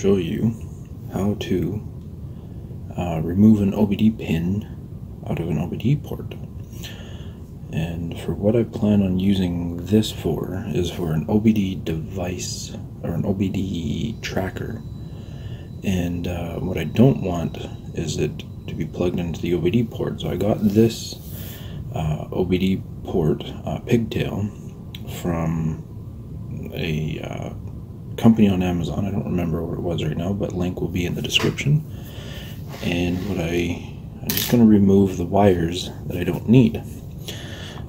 show you how to remove an OBD pin out of an OBD port. And for what I plan on using this for is for an OBD device or an OBD tracker. And what I don't want is it to be plugged into the OBD port. So I got this OBD port pigtail from a company on Amazon. I don't remember what it was right now, but link will be in the description. And what I'm just going to remove the wires that I don't need.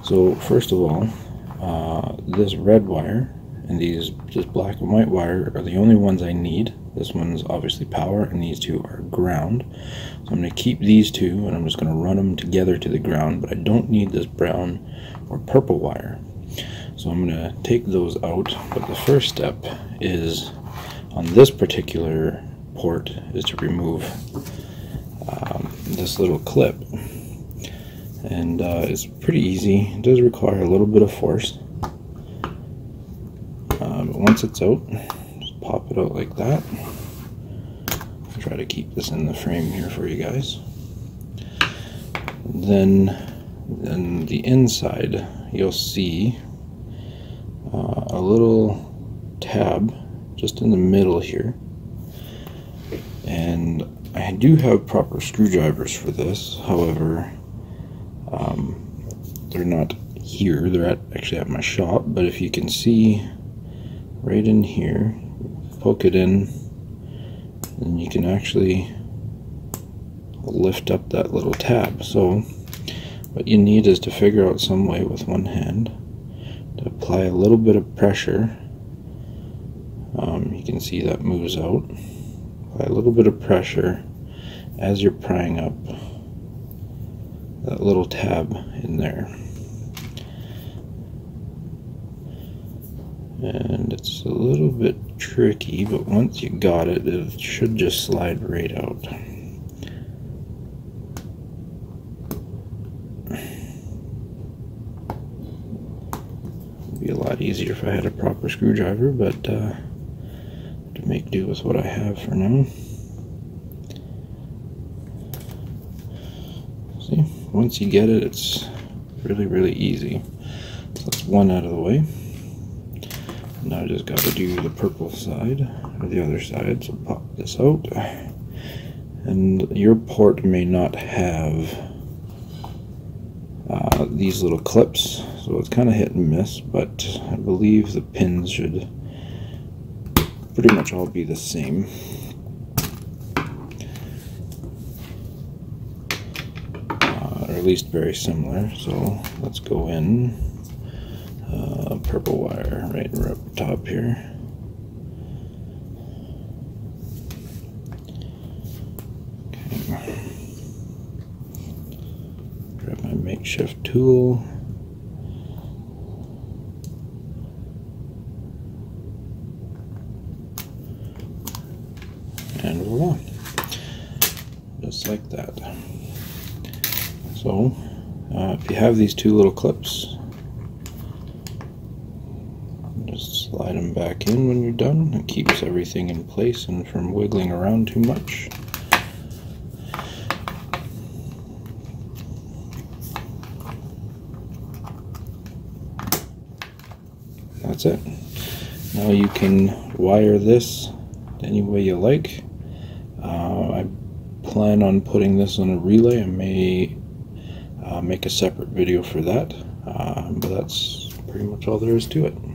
So first of all, this red wire and this black and white wire are the only ones I need. This one's obviously power and these two are ground. So I'm going to keep these two and I'm just going to run them together to the ground, but I don't need this brown or purple wire. So I'm going to take those out, but the first step is on this particular port is to remove this little clip. And it's pretty easy. It does require a little bit of force. But once it's out, just pop it out like that. I'll try to keep this in the frame here for you guys. Then the inside, you'll see a little tab just in the middle here. And I do have proper screwdrivers for this, however, they're not here, they're actually at my shop. But if you can see right in here, poke it in and you can actually lift up that little tab. So what you need is to figure out some way with one hand to apply a little bit of pressure. You can see that moves out. Apply a little bit of pressure as you're prying up that little tab in there, and it's a little bit tricky, but once you got it, it should just slide right out. It'd be a lot easier if I had a proper screwdriver, but to make do with what I have for now. See? Once you get it, it's really easy. So that's one out of the way. Now I just got to do the purple side, or the other side, so pop this out. And your port may not have these little clips, so it's kind of hit and miss, but I believe the pins should pretty much all be the same. At least very similar. So let's go in purple wire right up top here. Okay. Grab my makeshift tool. And voila. Just like that. So, if you have these two little clips, just slide them back in when you're done. It keeps everything in place and from wiggling around too much. That's it. Now you can wire this any way you like. I plan on putting this on a relay. I may make a separate video for that, but that's pretty much all there is to it.